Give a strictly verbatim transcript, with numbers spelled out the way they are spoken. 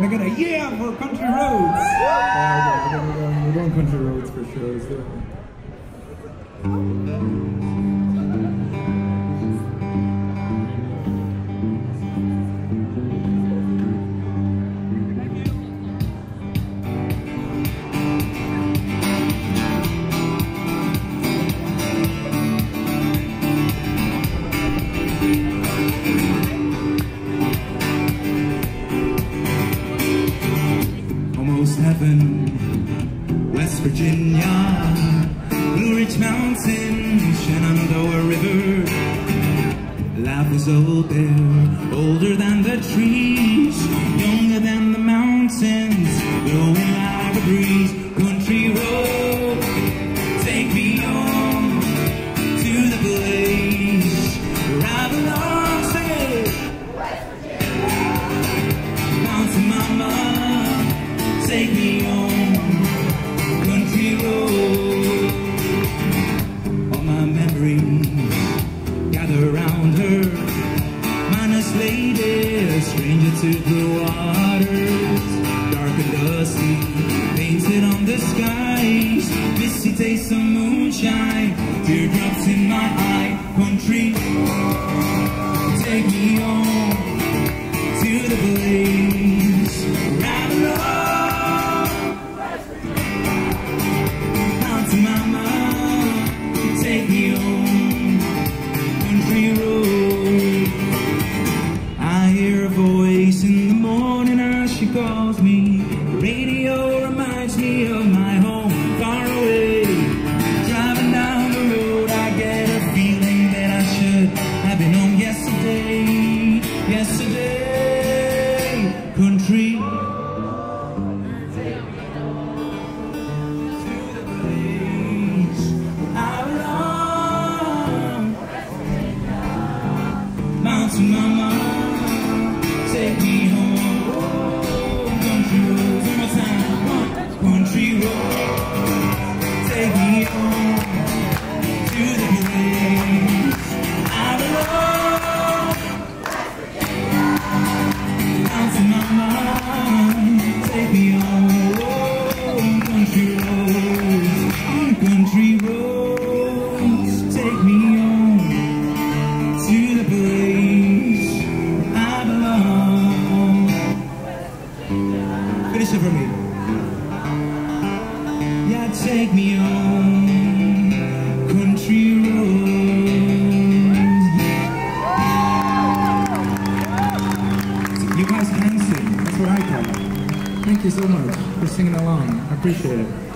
Can I get a yeah for Country Roads? Yeah, we're, going, we're going Country Roads for shows. Heaven, West Virginia, Blue Ridge Mountain, Shenandoah River. Life was old there, older than the trees, younger than the mountains, blowing like a breeze. Country road, take me on to the place where I belong. Sing it, West Virginia. Mountain mama, take me on Country Road. All my memories gather around her, minus lady, a stranger to the waters, dark and dusty, painted on the skies, misty taste of moonshine, teardrops in my eye. Country, take me on to the place where I belong. Calls me, the radio reminds me of my home far away. Driving down the road, I get a feeling that I should have been home yesterday. Yesterday, country, take me to the place I belong. Mountain mama, take me home. Country road, take me home to the place I belong. Down to my mind, take me home. Country road, country road, take me home to the place I belong. Finish it for me. Take me on Country Roads. So you guys can sing, that's where I come. Thank you so much for singing along, I appreciate it.